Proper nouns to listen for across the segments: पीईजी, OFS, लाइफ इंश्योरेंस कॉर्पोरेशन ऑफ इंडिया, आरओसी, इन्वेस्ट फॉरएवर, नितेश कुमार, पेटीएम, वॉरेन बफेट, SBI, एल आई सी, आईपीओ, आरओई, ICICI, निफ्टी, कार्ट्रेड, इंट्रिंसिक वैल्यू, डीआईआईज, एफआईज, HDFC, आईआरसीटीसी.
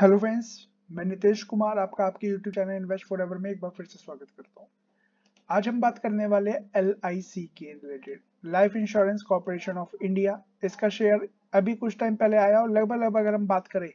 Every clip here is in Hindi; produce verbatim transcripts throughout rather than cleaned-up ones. हेलो फ्रेंड्स, मैं नितेश कुमार आपका आपके यूट्यूब चैनल इन्वेस्ट फॉरएवर में एक बार फिर से स्वागत करता हूँ। आज हम बात करने वाले एल आई सी के related, लाइफ इंश्योरेंस कॉर्पोरेशन ऑफ इंडिया। इसका शेयर अभी कुछ टाइम पहले आया और लगभग लगभग अगर हम बात करें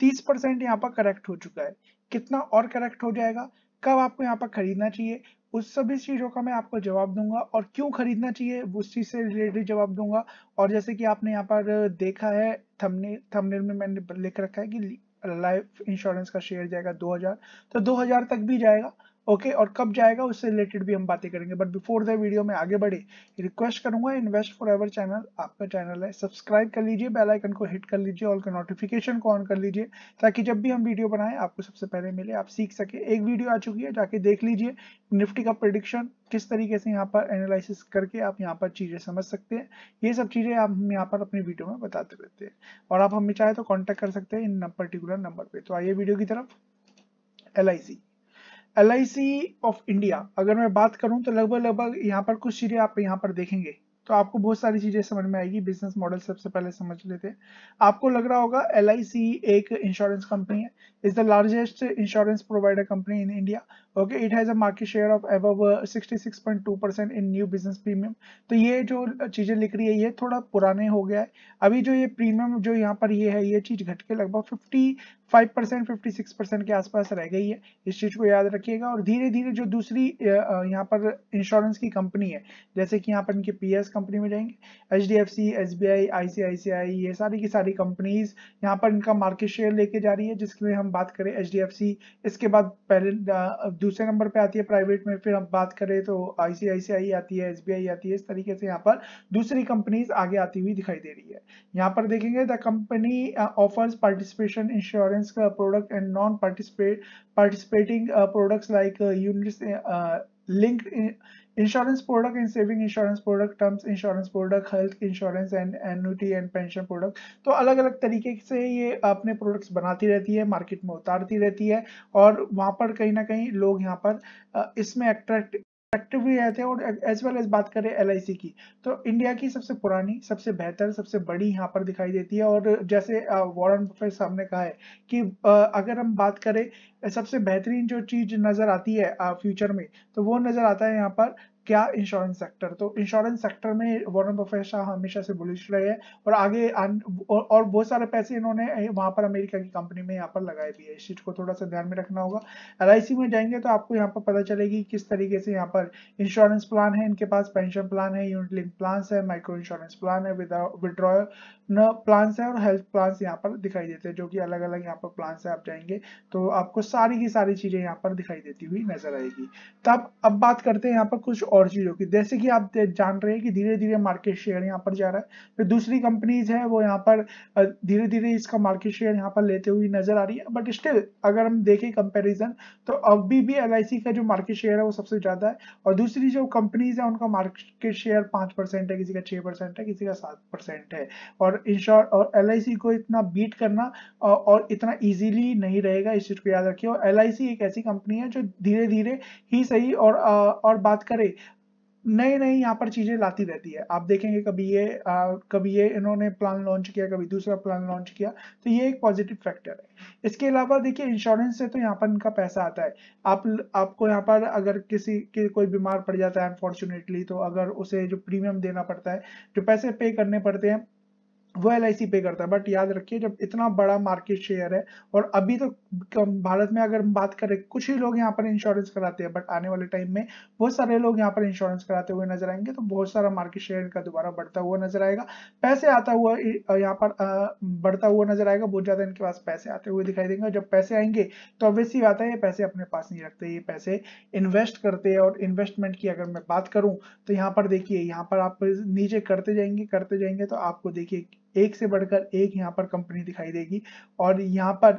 तीस परसेंट यहाँ पर करेक्ट हो चुका है। कितना और करेक्ट हो जाएगा, कब आपको यहाँ पर खरीदना चाहिए, उस सभी चीज़ों का मैं आपको जवाब दूंगा और क्यों खरीदना चाहिए उस चीज़ से रिलेटेड जवाब दूंगा। और जैसे कि आपने यहाँ पर देखा है थंबनेल थंबनेल में मैंने लिख रखा है कि लाइफ इंश्योरेंस का शेयर जाएगा दो हज़ार, तो दो हज़ार तक भी जाएगा, ओके। और कब जाएगा उससे रिलेटेड भी हम बातें करेंगे। बट बिफोर द वीडियो में आगे बढ़े, रिक्वेस्ट करूंगा, इन्वेस्ट फॉरएवर चैनल आपका चैनल है, सब्सक्राइब कर लीजिए, बेल आइकन को हिट कर लीजिए, ऑल का नोटिफिकेशन को ऑन कर लीजिए ताकि जब भी हम वीडियो बनाएं आपको सबसे पहले मिले, आप सीख सके। एक वीडियो आ चुकी है, जाके देख लीजिए निफ्टी का प्रेडिक्शन किस तरीके से यहाँ पर एनालिसिस करके आप यहाँ पर चीज़ें समझ सकते हैं। ये सब चीज़ें आप हम यहाँ पर अपनी वीडियो में बताते रहते हैं और आप हमें चाहे तो कॉन्टैक्ट कर सकते हैं इन पर्टिकुलर नंबर पर। तो आइए वीडियो की तरफ। एल आई सी एल आई सी of India अगर मैं बात करूं तो लगभग लगभग यहाँ पर कुछ चीज़ें आप यहाँ पर देखेंगे तो आपको बहुत सारी चीज़ें समझ में आएगी। बिजनेस मॉडल सबसे पहले समझ लेते हैं। आपको लग रहा होगा एल आई सी एक इंश्योरेंस कंपनी है, is the largest insurance provider company in India, okay. It has a market share of above sixty six point two percent in new business premium. तो ये जो चीज़ें लिख रही है ये थोड़ा पुराने हो गया है। अभी जो ये प्रीमियम जो यहाँ पर ये है, ये चीज़ घट के लगभग fifty five percent fifty six percent के आसपास रह गई है। इस चीज़ को याद रखिएगा। और धीरे धीरे जो दूसरी यहाँ पर इंश्योरेंस की कंपनी है, जैसे कि यहाँ पर इनके पी एस कंपनी में जाएंगे, H D F C, S B I, I C I C I, ये सारी की सारी कंपनीज यहाँ पर इनका मार्केट शेयर लेके जा रही है। जिसमें हम बात करें एच डी एफ सी, इसके बाद पहले दूसरे नंबर पे आती है प्राइवेट में, फिर हम बात करें तो आई सी आई सी आई आती है, एस बी आई आती है। इस तरीके से यहाँ पर दूसरी कंपनीज आगे आती हुई दिखाई दे रही है। यहाँ पर देखेंगे the company offers participation insurance product and non participate participating products like unit linked insurance product and saving insurance product, terms insurance product, health insurance and annuity and pension product. तो अलग अलग तरीके से ये अपने प्रोडक्ट्स बनाती रहती है, मार्केट में उतारती रहती है और वहाँ पर कहीं ना कहीं लोग यहाँ पर इसमें अट्रैक्ट एक्टिवली रहते हैं। और एज वेल एज बात करें एल आई सी की, तो इंडिया की सबसे पुरानी, सबसे बेहतर, सबसे बड़ी यहाँ पर दिखाई देती है। और जैसे वॉरेन बफेट साहब ने कहा है कि अगर हम बात करें सबसे बेहतरीन जो चीज़ नज़र आती है फ्यूचर में, तो वो नज़र आता है यहाँ पर क्या, इंश्योरेंस सेक्टर। तो इंश्योरेंस सेक्टर में वॉरेन बफेट शाह हमेशा से बुलिश रहे हैं और आगे और बहुत सारे पैसे इन्होंने वहाँ पर अमेरिका की कंपनी में यहाँ पर लगाए भी है। इस चीज़ को थोड़ा सा ध्यान में रखना होगा। एल आई सी में जाएंगे तो आपको यहाँ पर पता चलेगी किस तरीके से यहाँ पर इंश्योरेंस प्लान है इनके पास, पेंशन प्लान है, यूनिट लिंक प्लान है, माइक्रो इंश्योरेंस प्लान है, विदड्रॉयल प्लान है और हेल्थ प्लान यहाँ पर दिखाई देते हैं, जो कि अलग अलग यहाँ पर प्लान है। आप जाएंगे तो आपको सारी की सारी चीज़ें यहाँ पर दिखाई देती हुई नजर आएगी। तब अब बात करते हैं यहाँ पर कुछ और चीजों की। जैसे कि आप जान रहे हैं कि धीरे धीरे मार्केट शेयर यहाँ पर जा रहा है, तो दूसरी कंपनीज है वो यहाँ पर धीरे धीरे इसका मार्केट शेयर यहाँ पर लेते हुए नजर आ रही है। बट स्टिल अगर हम देखें कंपैरिजन, तो अभी भी एल आई सी का जो मार्केट शेयर है वो सबसे ज्यादा है और दूसरी जो कंपनीज है उनका मार्केट शेयर पांच परसेंट है, किसी का छह परसेंट है, किसी का सात परसेंट है। और इंश्योर और एल आई सी को इतना बीट करना और इतना ईजिली नहीं रहेगा, इस चीज को याद रखिए। और एल आई सी एक ऐसी कंपनी है जो धीरे धीरे ही सही और और बात करें नई नई यहाँ पर चीज़ें लाती रहती है। आप देखेंगे कभी ये आ, कभी ये इन्होंने प्लान लॉन्च किया, कभी दूसरा प्लान लॉन्च किया, तो ये एक पॉजिटिव फैक्टर है। इसके अलावा देखिए इंश्योरेंस से तो यहाँ पर इनका पैसा आता है। आप आपको यहाँ पर अगर किसी के कोई बीमार पड़ जाता है अनफॉर्चुनेटली, तो अगर उसे जो प्रीमियम देना पड़ता है, जो पैसे पे करने पड़ते हैं, वो एल आई सी पे करता है। बट याद रखिए जब इतना बड़ा मार्केट शेयर है और अभी तो भारत में अगर हम बात करें कुछ ही लोग यहाँ पर इंश्योरेंस कराते हैं, बट आने वाले टाइम में बहुत सारे लोग यहाँ पर इंश्योरेंस कराते हुए नजर आएंगे, तो बहुत सारा मार्केट शेयर इनका दोबारा बढ़ता हुआ नजर आएगा, पैसे आता हुआ यहाँ पर बढ़ता हुआ नजर आएगा। बहुत ज़्यादा इनके पास पैसे आते हुए दिखाई देंगे। जब पैसे आएंगे तो ऑब्वियसली बात है ये पैसे अपने पास नहीं रखते, ये पैसे इन्वेस्ट करते हैं। और इन्वेस्टमेंट की अगर मैं बात करूँ तो यहाँ पर देखिए, यहाँ पर आप नीचे करते जाएंगे करते जाएंगे तो आपको देखिए एक से बढ़कर एक यहाँ पर कंपनी दिखाई देगी। और यहाँ पर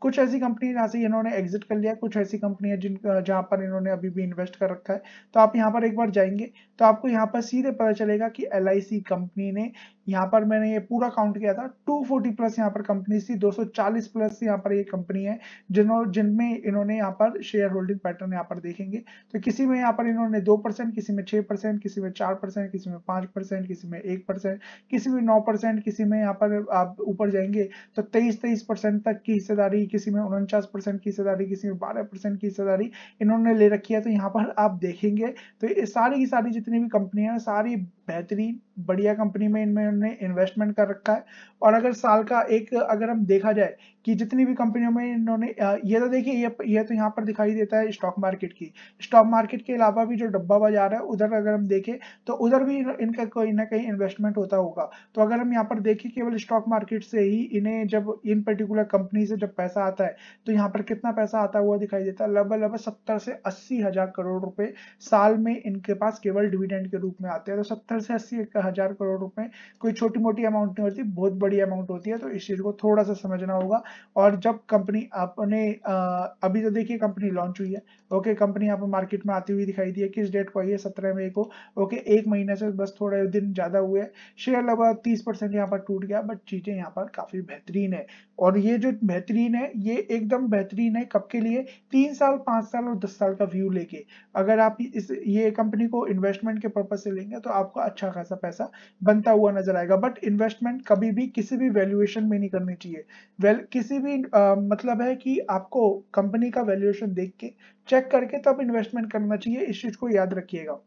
कुछ ऐसी कंपनी जहाँ से इन्होंने एग्जिट कर लिया, कुछ ऐसी कंपनी है जिन जहाँ पर इन्होंने अभी भी इन्वेस्ट कर रखा है। तो आप यहाँ पर एक बार जाएंगे तो आपको यहाँ पर सीधे पता चलेगा कि एल आई सी कंपनी ने यहाँ पर मैंने ये पूरा काउंट किया था, दो सौ चालीस प्लस यहाँ पर कंपनी थी, दो सौ चालीस प्लस यहाँ पर ये कंपनी है जिन्होंने जिनमें इन्होंने यहाँ पर शेयर होल्डिंग पैटर्न यहाँ पर देखेंगे तो किसी में यहाँ पर इन्होंने दो परसेंट, किसी में छह परसेंट, किसी में चार परसेंट, किसी में पाँच परसेंट, किसी में एक परसेंट, किसी में नौ परसेंट, किसी में यहाँ पर आप ऊपर जाएंगे तो तेईस तेईस परसेंट तक की हिस्सेदारी, किसी में उनचास परसेंट की हिस्सेदारी, किसी में बारह परसेंट की हिस्सेदारी इन्होंने ले रखी है। तो यहाँ पर आप देखेंगे तो ये सारी की सारी जितनी भी कंपनियां हैं सारी बेहतरीन बढ़िया कंपनी में इनमें उन्होंने इन्वेस्टमेंट कर रखा है। और अगर साल का एक अगर हम देखा जाए कि जितनी भी कंपनियों में इन्होंने ये तो देखिए ये ये तो यहाँ पर दिखाई देता है स्टॉक मार्केट की, स्टॉक मार्केट के अलावा भी जो डब्बा बाजार है उधर अगर हम देखें तो उधर भी इनका कोई ना कहीं इन्वेस्टमेंट होता होगा। तो अगर हम यहाँ पर देखें केवल स्टॉक मार्केट से ही इन्हें जब इन पर्टिकुलर कंपनी से जब पैसा आता है तो यहाँ पर कितना पैसा आता हुआ दिखाई देता है, लगभग लगभग सत्तर से अस्सी हजार करोड़ रुपए साल में इनके पास केवल डिविडेंड के रूप में आते हैं। तो सत्तर से अस्सी हजार करोड़ रुपए कोई छोटी मोटी अमाउंट नहीं होती, बहुत बड़ी अमाउंट होती है। तो इस चीज को थोड़ा सा समझना होगा। और जब कंपनी आपने अभी तो देखिए कंपनी लॉन्च हुई है, ओके कंपनी यहाँ पर मार्केट में आती हुई दिखाई दी है, किस डेट को आई है सत्रह मई को, ओके एक महीने से बस थोड़े दिन ज्यादा हुए हैं, शेयर लगभग तीस परसेंट यहाँ पर टूट गया, बट चीजें यहाँ पर काफी बेहतरीन है। और ये जो बेहतरीन है ये एकदम बेहतरीन है कब के लिए, तीन साल पांच साल और दस साल का व्यू लेके अगर आप इस ये कंपनी को इन्वेस्टमेंट के पर्पज से लेंगे तो आपको अच्छा खासा पैसा बनता हुआ नजर आएगा। बट इन्वेस्टमेंट कभी भी किसी भी वैल्यूएशन में नहीं करनी चाहिए। वेल किसी भी आ, मतलब है कि आपको कंपनी का वैल्यूएशन देख के चेक करके तब इन्वेस्टमेंट करना चाहिए। इस चीज को याद रखिएगा।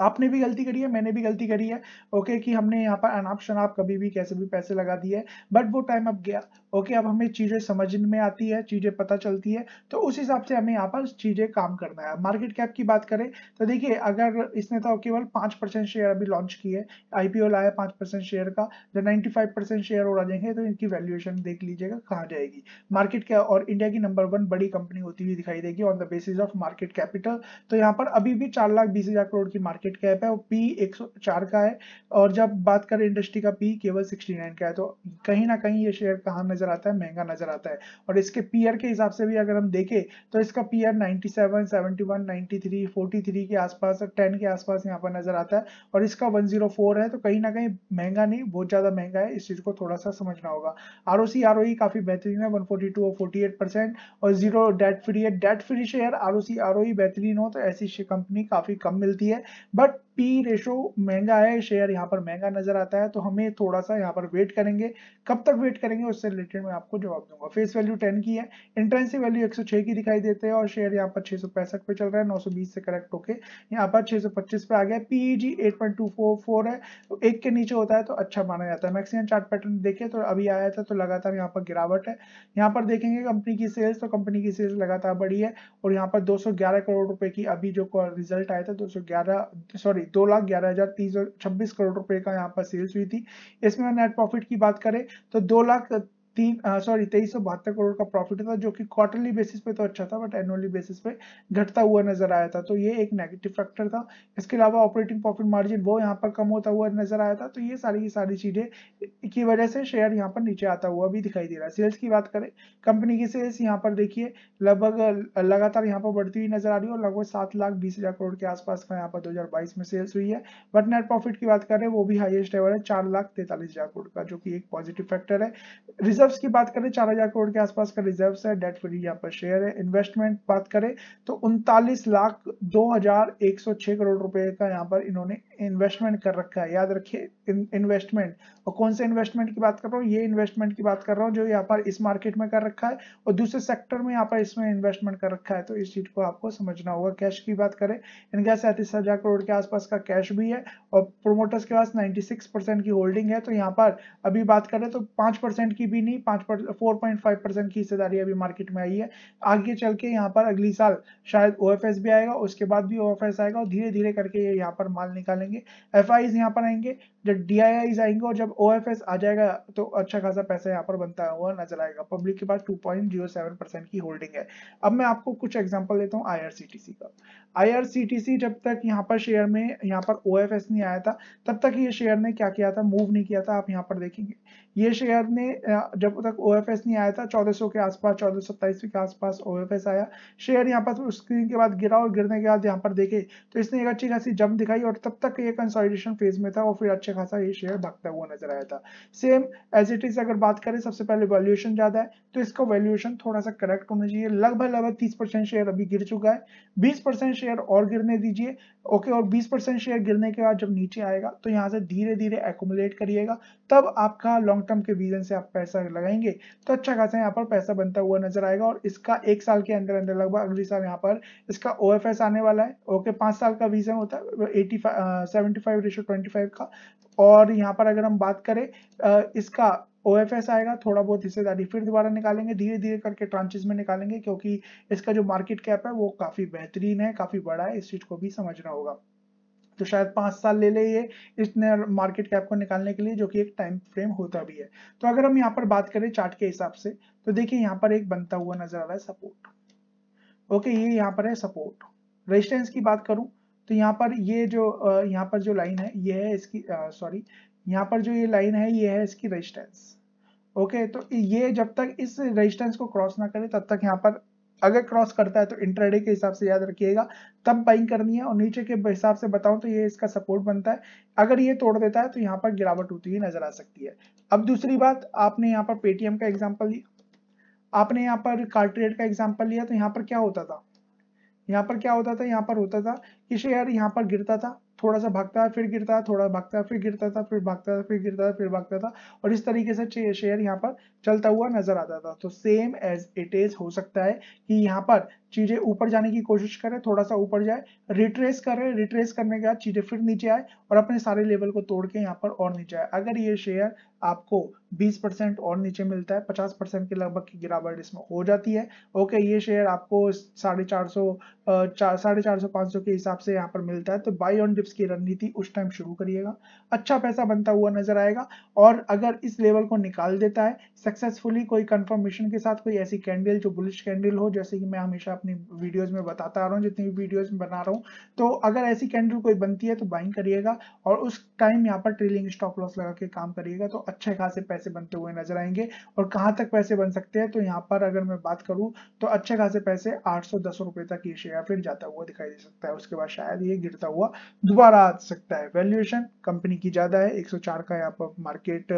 आपने भी गलती करी है, मैंने भी गलती करी है, ओके कि हमने यहाँ पर अनाप शनाप कभी भी कैसे भी पैसे लगा दिए, बट वो टाइम अब गया, ओके अब हमें चीजें समझ में आती है, चीजें पता चलती है, तो उस हिसाब से हमें यहाँ पर चीजें काम करना है। मार्केट कैप की बात करें तो देखिए अगर इसने तो केवल पांच परसेंट शेयर अभी लॉन्च किए, आईपीओ लाया पांच परसेंट शेयर का, जब नाइन्टी फाइव परसेंट शेयर उड़ा देंगे तो इनकी वैल्यूएशन देख लीजिएगा कहाँ जाएगी मार्केट कैप। और इंडिया की नंबर वन बड़ी कंपनी होती हुई दिखाई देगी on the basis of market capital. तो यहाँ पर अभी भी चार लाख बीस हजार करोड़ की मार्केट कैप है, वो पी एक सौ चार का है, और जब बात करें इंडस्ट्री का पी केवल उनहत्तर का है। तो कहीं ना कहीं ये शेयर कहां नजर आता है, महंगा नजर आता है। और इसके पीयर के हिसाब से भी अगर हम देखें तो इसका पीयर सत्तानवे, इकहत्तर, तिरानवे, तैंतालीस के आसपास, दस के आसपास यहां पर नजर आता है, और इसका एक सौ चार है। तो कहीं ना कहीं महंगा नहीं बहुत ज्यादा महंगा है, इस चीज को थोड़ा सा समझना होगा। आरओसी आरओई काफी बेहतरीन है एक सौ बयालीस और अड़तालीस परसेंट और जीरो डेट फ्री है। Debt free share आरओसी आरओई बेहतरीन हो तो ऐसी कंपनी काफी कम मिलती है, बट पी रेशो महंगा है, शेयर यहाँ पर महंगा नजर आता है। तो हमें थोड़ा सा यहाँ पर वेट करेंगे, कब तक वेट करेंगे उससे रिलेटेड मैं आपको जवाब दूंगा। फेस वैल्यू दस की है, इंट्रिंसिक वैल्यू एक सौ छह की दिखाई देते हैं, और शेयर यहाँ पर छह सौ पैंसठ पे चल रहा है, नौ सौ बीस से करेक्ट होके यहाँ पर छह सौ पच्चीस पे आ गया। पीईजी आठ पॉइंट दो चार चार है, तो एक के नीचे होता है तो अच्छा माना जाता है। मैक्सिमम चार्ट पैटर्न देखें तो अभी आया था तो लगातार यहाँ पर गिरावट है। यहाँ पर देखेंगे कंपनी की सेल्स, तो कंपनी की सेल्स लगातार बढ़ी है, और यहाँ पर दो सौ ग्यारह करोड़ रुपए की अभी जो रिजल्ट आया था दो सौ ग्यारह सॉरी दो लाख ग्यारह हजार तीन सौ छब्बीस करोड़ रुपए का यहाँ पर सेल्स हुई थी। इसमें नेट प्रॉफिट की बात करें तो दो लाख तीन सॉरी तेईस सौ बहत्तर करोड़ का प्रॉफिट था, जो कि क्वार्टरली बेसिस पे तो अच्छा था बट एनुअली बेसिस पे घटता हुआ नजर आया था, तो ये एक नेगेटिव फैक्टर था। इसके अलावा ऑपरेटिंग प्रॉफिट मार्जिन वो यहाँ पर कम होता हुआ नजर आया था, तो ये सारी की सारी चीजें की वजह से शेयर यहाँ पर नीचे आता हुआ भी दिखाई दे रहा है। सेल्स की बात करें, कंपनी की सेल्स यहाँ पर देखिए लगभग लगातार यहाँ पर बढ़ती हुई नजर आ रही है, और लगभग सात लाख बीस हजार करोड़ के आसपास का यहाँ पर दो हजार बाईस में सेल्स हुई है। बट नेट प्रॉफिट की बात करें वो भी हाइएस्ट एवर है, चार लाख तैतालीस हजार करोड़ का, जो की एक पॉजिटिव फैक्टर है। रिजर्व्स की बात करें चार हजार करोड़ के आसपास का रिजर्व्स है, डेट फ्री यहाँ पर शेयर है। इन्वेस्टमेंट बात करें तो उनतालीस लाख दो हजार एक सौ छह करोड़ रुपए का यहाँ पर इन्होंने इन्वेस्टमेंट कर रखा है। याद रखिए इन्वेस्टमेंट, और कौन से इन्वेस्टमेंट की बात कर रहा हूँ, ये इन्वेस्टमेंट की बात कर रहा हूँ जो यहाँ पर इस मार्केट में कर रखा है, और दूसरे सेक्टर में यहाँ पर इसमें इन्वेस्टमेंट कर रखा है, तो इस चीज को आपको समझना होगा। कैश की बात करें इनका सैंतीस हजार करोड़ के आसपास का कैश भी है, और प्रोमोटर्स के पास नाइन्टी सिक्स परसेंट की होल्डिंग है। तो यहाँ पर अभी बात करें तो पांच परसेंट की भी नहीं, पांच फोर पॉइंट फाइव परसेंट की हिस्सेदारी अभी मार्केट में आई है। आगे चल के यहाँ पर अगली साल शायद ओएफएस भी आएगा, उसके बाद भी ओएफएस आएगा, और धीरे धीरे करके ये यहाँ पर माल निकालेंगे। एफआईज यहाँ पर आएंगे, जब डीआईआईज आएंगे, और जब ओएफएस आ जाएगा तो अच्छा खासा पैसा यहाँ पर बनता हुआ नजर आएगा। पब्लिक के पास दो पॉइंट शून्य सात परसेंट की होल्डिंग है। अब मैं आपको कुछ एग्जांपल देता हूँ आईआरसीटीसी का। आईआरसीटीसी जब तक यहाँ पर शेयर में यहाँ पर ओएफएस नहीं आया था तब तक ये शेयर ने क्या किया था, मूव नहीं किया था। आप यहाँ पर देखेंगे ये शेयर ने जब तक ओएफएस नहीं आया था चौदह सौ के आसपास, चौदह सौ सत्ताईस के आसपास ओएफएस आया, शेयर यहाँ पर स्क्रीन के बाद गिरा और गिरने के बाद यहाँ पर देखे तो इसने एक अच्छी खासी जंप दिखाई और तब तक ये कंसोलिडेशन फेज में था और फिर अच्छा खासा ये शेयर भागता हुआ नजर आया था। सेम एज इट इज अगर बात करें, सबसे पहले वैल्यूएशन ज्यादा है तो इसका वैल्यूएशन थोड़ा सा करेक्ट होना चाहिए। लगभग लगभग तीस परसेंट शेयर अभी गिर चुका है, बीस परसेंट शेयर और गिरने दीजिए, ओके, और बीस परसेंट शेयर गिरने के बाद जब नीचे आएगा तो यहाँ से धीरे धीरे एक्युमुलेट करिएगा, तब आपका लॉन्ग टर्म के विजन से आप पैसा लगाएंगे तो अच्छा खासा यहाँ पर पैसा बनता हुआ नजर आएगा। और इसका एक साल के अंदर अंदर लगभग अगले साल यहाँ पर इसका ओएफएस आने वाला है, ओके, पांच साल का विजन होता है पचासी, पचहत्तर रेशो पच्चीस का। और यहाँ पर अगर हम बात करें इसका ओएफएस आएगा, थोड़ा बहुत हिस्सेदारी फिर दोबारा निकालेंगे, धीरे धीरे करके ट्रांचेस में निकालेंगे क्योंकि इसका जो मार्केट कैप है वो काफी बेहतरीन है, काफी बड़ा है, इस चीज को भी समझना होगा। तो शायद पांच साल ले ले ये इसने मार्केट कैप को निकालने के लिए, जो कि एक टाइम फ्रेम होता भी है। तो अगर हम यहाँ पर बात करें चार्ट के हिसाब से तो देखिए यहाँ पर एक बनता हुआ नजर आ रहा है सपोर्ट, ओके, ये यहाँ पर है सपोर्ट। रेजिस्टेंस की बात करूं तो यहाँ पर ये जो यहाँ पर जो लाइन है ये है इसकी, सॉरी, यहाँ पर जो ये लाइन है ये है इसकी रेजिस्टेंस, ओके। तो ये जब तक इस रेजिस्टेंस को क्रॉस ना करे तब तक यहाँ पर, अगर क्रॉस करता है तो इंट्राडे के हिसाब से याद रखिएगा तब बाइंग करनी है। और नीचे के हिसाब से बताऊं तो ये इसका सपोर्ट बनता है, अगर ये तोड़ देता है तो यहाँ पर गिरावट होती हुई नजर आ सकती है। अब दूसरी बात, आपने यहाँ पर पेटीएम का एग्जाम्पल लिया, आपने यहाँ पर कार्ट्रेड का एग्जाम्पल लिया, तो यहाँ पर क्या होता था, यहाँ पर क्या होता था, यहाँ पर होता था कि शेयर यहाँ पर गिरता था, थोड़ा सा भागता है फिर गिरता है, थोड़ा भागता है फिर गिरता था, फिर भागता था फिर गिरता था, फिर भागता था, और इस तरीके से शेयर यहाँ पर चलता हुआ नजर आता था। तो सेम एज इट इज हो सकता है कि यहाँ पर चीजें ऊपर जाने की कोशिश करें, थोड़ा सा ऊपर जाए, रिट्रेस करे, रिट्रेस करने के बाद चीजें फिर नीचे आए और अपने सारे लेवल को तोड़ के यहाँ पर और नीचे आए। अगर ये शेयर आपको बीस परसेंट और नीचे मिलता है, पचास परसेंट के लगभग की गिरावट इसमें हो जाती है, ओके, ये शेयर आपको साढ़े चार सौ साढ़े चार सौ पाँच सौ के हिसाब से यहाँ पर मिलता है, तो बाई ऑन डिप्स की रणनीति उस टाइम शुरू करिएगा, अच्छा पैसा बनता हुआ नजर आएगा। और अगर इस लेवल को निकाल देता है सक्सेसफुली, कोई कंफर्मेशन के साथ, कोई ऐसी कैंडल जो बुलिश कैंडल हो, जैसे कि मैं हमेशा अपनी वीडियोज में बताता आ रहा हूँ, जितनी भी वीडियोज में बना रहा हूँ, तो अगर ऐसी कैंडल कोई बनती है तो बाइंग करिएगा और उस टाइम यहाँ पर ट्रेलिंग स्टॉप लॉस लगा के काम करिएगा, तो अच्छे खासे पैसे बनते हुए नजर आएंगे। और कहां तक पैसे बन सकते हैं, तो यहाँ पर अगर मैं बात करूं तो अच्छे खासे पैसे आठ सौ दस रुपए तक ये शेयर फिर जाता हुआ दिखाई दे सकता है, उसके बाद शायद ये गिरता हुआ दोबारा आ सकता है। वैल्यूएशन कंपनी की ज्यादा है, एक सौ चार का यहाँ पर मार्केट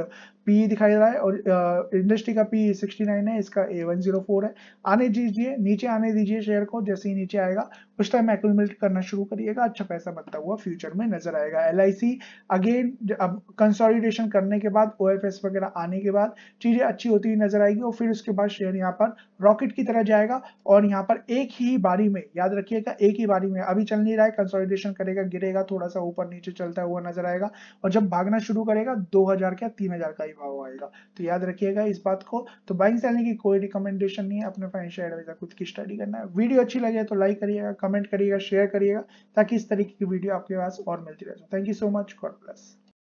पी दिखाई रहा है और इंडस्ट्री का पी उनहत्तर है, इसका ए वन ज़ीरो फोर है। आने दीजिए, नीचे आने दीजिए शेयर को, जैसे ही नीचे आएगा उस टाइम एक्युमुलेट करना शुरू करिएगा, अच्छा पैसा बनता हुआ फ्यूचर में नजर आएगा। एलआईसी अगेन, अब कंसोलिडेशन करने के बाद, ओएफएस वगैरह आने के बाद चीजें अच्छी होती हुई नजर आएगी और फिर उसके बाद शेयर यहाँ पर रॉकेट की तरह जाएगा। और यहाँ पर एक ही बारी में याद रखिएगा, एक ही बारी में अभी चल नहीं रहा है, कंसोलिडेशन करेगा, गिरेगा, थोड़ा सा ऊपर नीचे चलता हुआ नजर आएगा और जब भागना शुरू करेगा दो हज़ार क्या तीन हज़ार का ही भाव आएगा। तो याद रखिएगा इस बात को। तो बाइंग सेलिंग की कोई रिकमेंडेशन नहीं है, अपने फाइनेंशियल एडवाइजर खुद की स्टडी करना है। वीडियो अच्छी लगे तो लाइक करिएगा, कमेंट करिएगा, शेयर करिएगा ताकि इस तरीके की वीडियो आपके पास और मिलती रहे। Thank you so much, God bless.